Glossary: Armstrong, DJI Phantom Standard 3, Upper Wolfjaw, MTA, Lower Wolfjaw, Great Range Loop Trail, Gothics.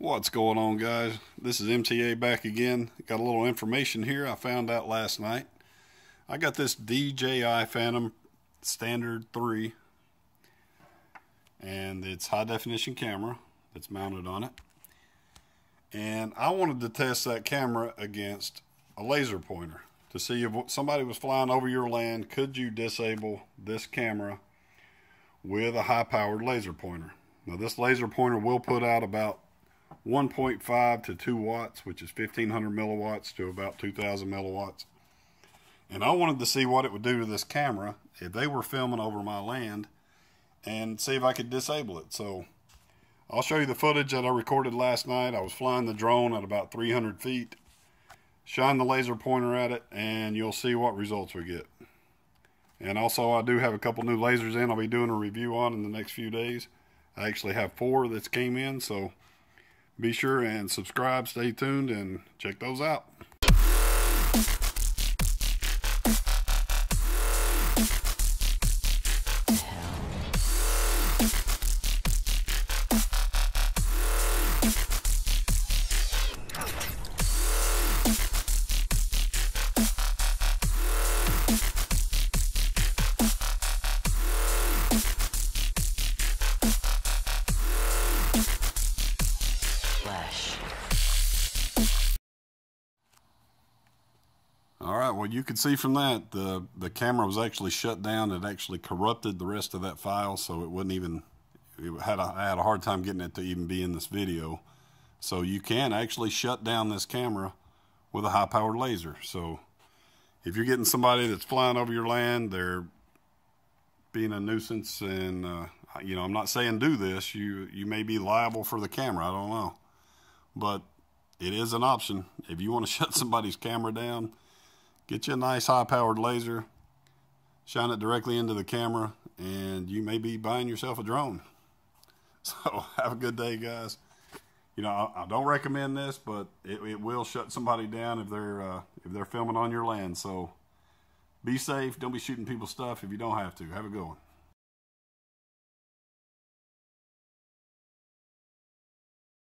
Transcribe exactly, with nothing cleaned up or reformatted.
What's going on, guys? This is M T A back again. Got a little information here I found out last night. I got this D J I Phantom Standard three, and it's high definition camera that's mounted on it. And I wanted to test that camera against a laser pointer to see if somebody was flying over your land, could you disable this camera with a high powered laser pointer. Now, this laser pointer will put out about one point five to two watts, which is fifteen hundred milliwatts to about two thousand milliwatts. And I wanted to see what it would do to this camera if they were filming over my land and see if I could disable it. So I'll show you the footage that I recorded last night. I was flying the drone at about three hundred feet, shine the laser pointer at it, and you'll see what results we get. And also, I do have a couple new lasers in I'll be doing a review on in the next few days. I actually have four that's came in, so be sure and subscribe, stay tuned, and check those out. Alright, well, you can see from that the, the camera was actually shut down. It actually corrupted the rest of that file, so it wouldn't even, it had a, I had a hard time getting it to even be in this video. So you can actually shut down this camera with a high powered laser. So if you're getting somebody that's flying over your land, they're being a nuisance, and uh, you know, I'm not saying do this, you, you may be liable for the camera, I don't know. But it is an option. If you want to shut somebody's camera down, get you a nice high-powered laser, shine it directly into the camera, and you may be buying yourself a drone. So have a good day, guys. You know, I, I don't recommend this, but it, it will shut somebody down if they're uh, if they're filming on your land. So be safe. Don't be shooting people's stuff if you don't have to. Have a good one.